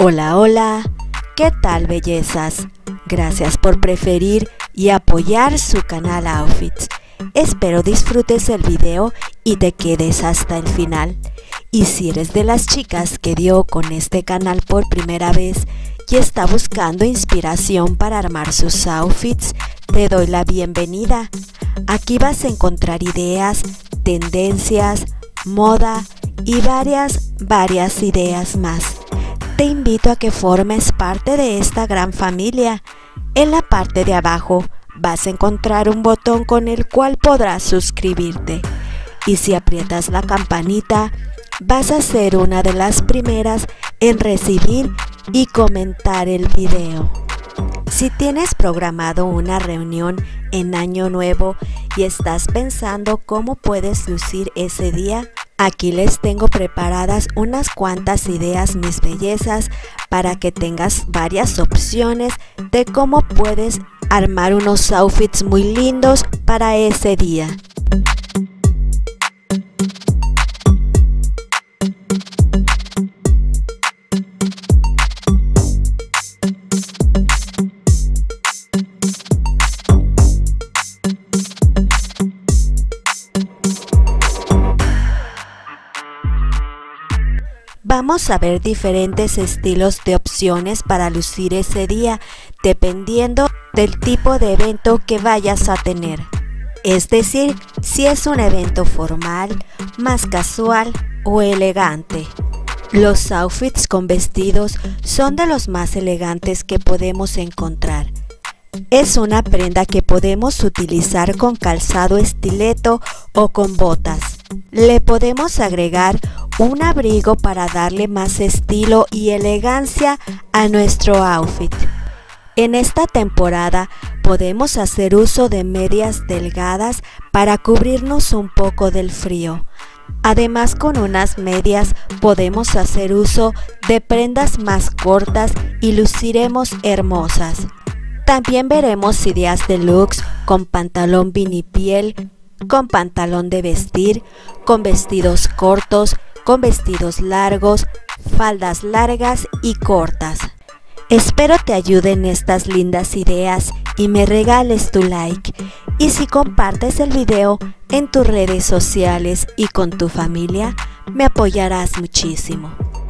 Hola, hola, ¿qué tal bellezas? Gracias por preferir y apoyar su canal Outfits. Espero disfrutes el video y te quedes hasta el final. Y si eres de las chicas que dio con este canal por primera vez y está buscando inspiración para armar sus outfits, te doy la bienvenida. Aquí vas a encontrar ideas, tendencias, moda y varias ideas más. Te invito a que formes parte de esta gran familia. En la parte de abajo vas a encontrar un botón con el cual podrás suscribirte. Y si aprietas la campanita, vas a ser una de las primeras en recibir y comentar el video. Si tienes programado una reunión en Año Nuevo y estás pensando cómo puedes lucir ese día, aquí les tengo preparadas unas cuantas ideas, mis bellezas, para que tengas varias opciones de cómo puedes armar unos outfits muy lindos para ese día. Vamos a ver diferentes estilos de opciones para lucir ese día, dependiendo del tipo de evento que vayas a tener. Es decir, si es un evento formal, más casual o elegante. Los outfits con vestidos son de los más elegantes que podemos encontrar. Es una prenda que podemos utilizar con calzado estileto o con botas. Le podemos agregar un abrigo para darle más estilo y elegancia a nuestro outfit. En esta temporada podemos hacer uso de medias delgadas para cubrirnos un poco del frío. Además, con unas medias podemos hacer uso de prendas más cortas y luciremos hermosas. También veremos ideas de looks con pantalón vinipiel, con pantalón de vestir, con vestidos cortos, con vestidos largos, faldas largas y cortas. Espero te ayuden estas lindas ideas y me regales tu like. Y si compartes el video en tus redes sociales y con tu familia, me apoyarás muchísimo.